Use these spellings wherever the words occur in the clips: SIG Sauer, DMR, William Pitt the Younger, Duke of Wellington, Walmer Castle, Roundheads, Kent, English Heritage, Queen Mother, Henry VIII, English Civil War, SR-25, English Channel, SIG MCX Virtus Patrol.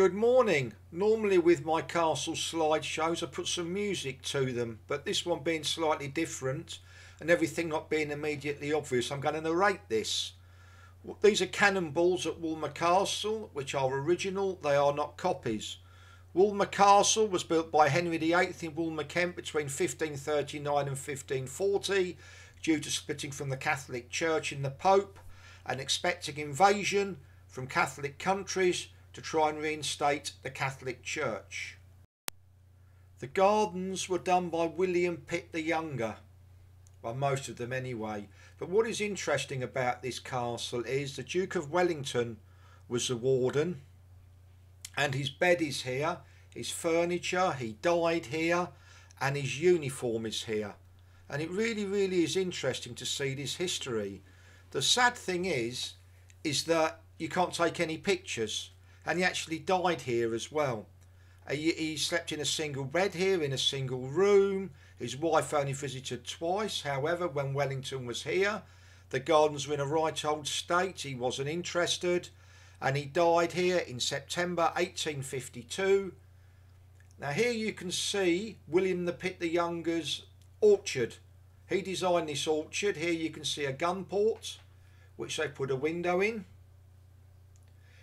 Good morning. Normally with my castle slideshows I put some music to them, but this one being slightly different and everything not being immediately obvious, I'm going to narrate this. These are cannonballs at Walmer Castle, which are original, they are not copies. Walmer Castle was built by Henry VIII in Walmer, Kent between 1539 and 1540 due to splitting from the Catholic Church and the Pope and expecting invasion from Catholic countries to try and reinstate the Catholic Church. The gardens were done by William Pitt the Younger, well, most of them anyway, but what is interesting about this castle is the Duke of Wellington was the warden, and his bed is here, his furniture, he died here, and his uniform is here, and it really is interesting to see this history. The sad thing is that you can't take any pictures. And he actually died here as well. He slept in a single bed here, in a single room. His wife only visited twice. However, when Wellington was here, the gardens were in a right old state. He wasn't interested. And he died here in September 1852. Now here you can see William Pitt the Younger's orchard. He designed this orchard. Here you can see a gun port, which they put a window in.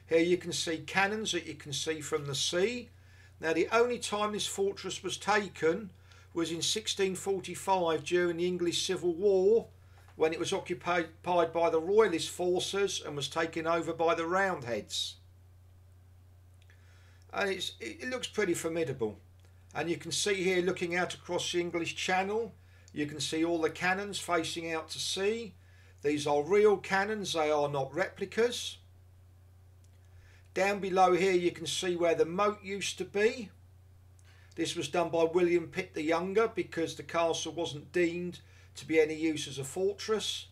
Here you can see cannons that you can see from the sea. Now the only time this fortress was taken was in 1645 during the English Civil War, when it was occupied by the Royalist forces and was taken over by the Roundheads. And it looks pretty formidable. And you can see here, looking out across the English Channel, you can see all the cannons facing out to sea. These are real cannons, they are not replicas. Down below here you can see where the moat used to be. This was done by William Pitt the Younger because the castle wasn't deemed to be any use as a fortress.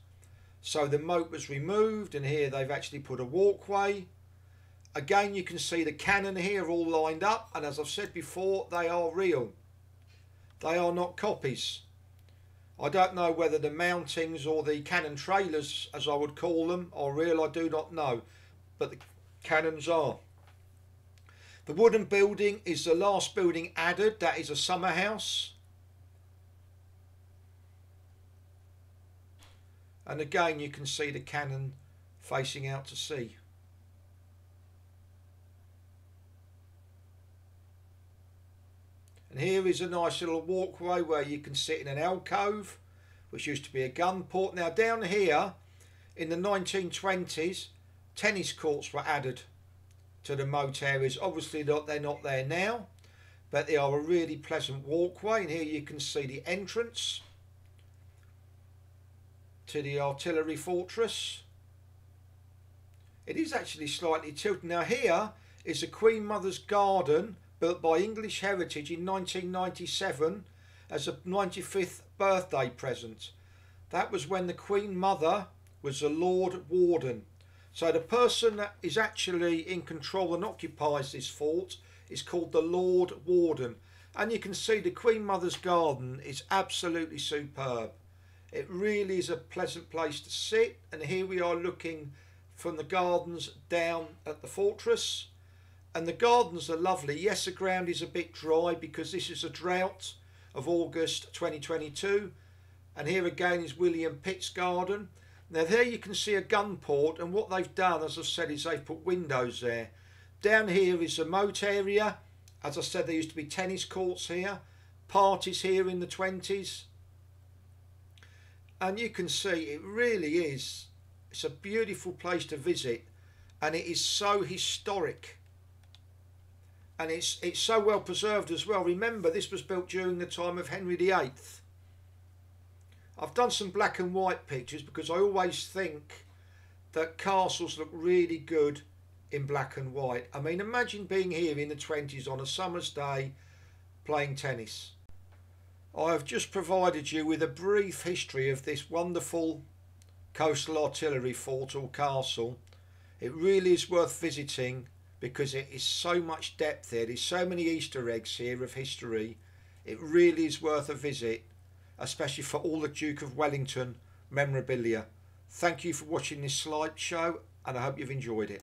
So the moat was removed, and here they've actually put a walkway. Again you can see the cannon here all lined up, and as I've said before, they are real. They are not copies. I don't know whether the mountings or the cannon trailers, as I would call them, are real, I do not know. But the cannons are. The wooden building is the last building added, that is a summer house. And again you can see the cannon facing out to sea. And here is a nice little walkway where you can sit in an alcove, which used to be a gun port. Now down here in the 1920s, tennis courts were added to the moat areas. Obviously they're not there now, but they are a really pleasant walkway. And here you can see the entrance to the artillery fortress. It is actually slightly tilted. Now here is the Queen Mother's garden, built by English Heritage in 1997 as a 95th birthday present. That was when the Queen Mother was the Lord Warden. So the person that is actually in control and occupies this fort is called the Lord Warden. And you can see the Queen Mother's garden is absolutely superb. It really is a pleasant place to sit. And here we are looking from the gardens down at the fortress. And the gardens are lovely. Yes, the ground is a bit dry because this is a drought of August 2022. And here again is William Pitt's garden. Now there you can see a gun port, and what they've done, as I've said, is they've put windows there. Down here is the moat area. As I said, there used to be tennis courts here, parties here in the 20s. And you can see it really is, it's a beautiful place to visit, and it is so historic. And it's so well preserved as well. Remember, this was built during the time of Henry VIII. I've done some black and white pictures because I always think that castles look really good in black and white. I mean, imagine being here in the 20s on a summer's day playing tennis. I have just provided you with a brief history of this wonderful coastal artillery fort or castle. It really is worth visiting because it is so much depth here. There's so many Easter eggs here of history. It really is worth a visit, especially for all the Duke of Wellington memorabilia. Thank you for watching this slideshow, and I hope you've enjoyed it.